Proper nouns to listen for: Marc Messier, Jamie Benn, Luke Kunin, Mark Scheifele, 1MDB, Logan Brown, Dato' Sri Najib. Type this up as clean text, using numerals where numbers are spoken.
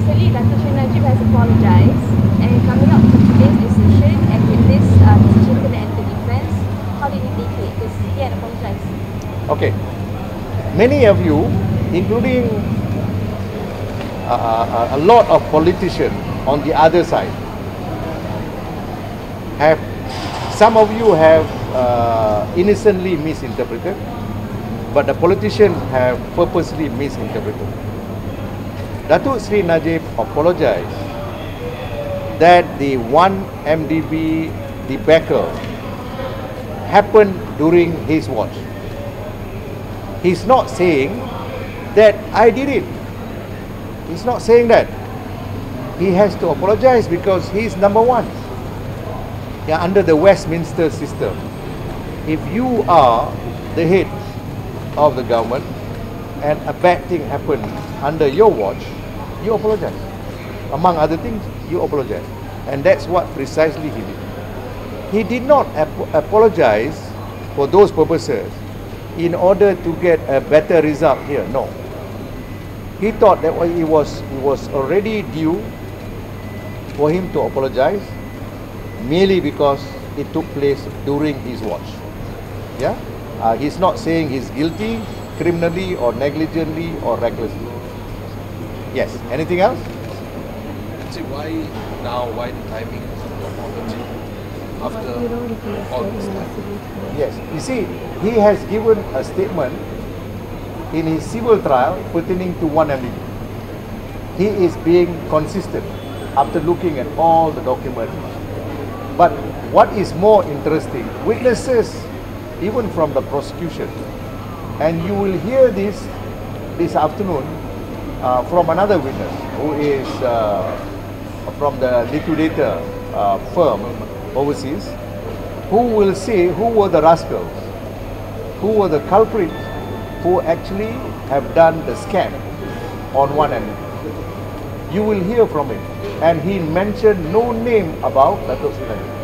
Recently, Dato' Sri Najib has apologized, and coming up with today's decision and with this decision to the end of defense, how did you take it? Because he had apologized. Okay. Many of you, including a lot of politicians on the other side, some of you have innocently misinterpreted, but the politicians have purposely misinterpreted. Dato' Sri Najib apologized that the 1MDB debacle happened during his watch. He's not saying that I did it. He's not saying that. He has to apologize because he's number one. Yeah, under the Westminster system, if you are the head of the government and a bad thing happened under your watch, you apologize. Among other things, you apologize. And that's what precisely he did. He did not apologize for those purposes in order to get a better result here. No. He thought that it was already due for him to apologize merely because it took place during his watch. Yeah? He's not saying he's guilty criminally or negligently or recklessly. Yes. Anything else? See, why now? Why the timing is apology after all this time? Yes. You see, he has given a statement in his civil trial pertaining to 1MDB. He is being consistent after looking at all the documents. But what is more interesting, witnesses, even from the prosecution, and you will hear this afternoon from another witness who is from the liquidator firm overseas, who will say who were the rascals, who were the culprits who actually have done the scam on 1MDB. You will hear from him, and he mentioned no name about Dato' Sri Najib.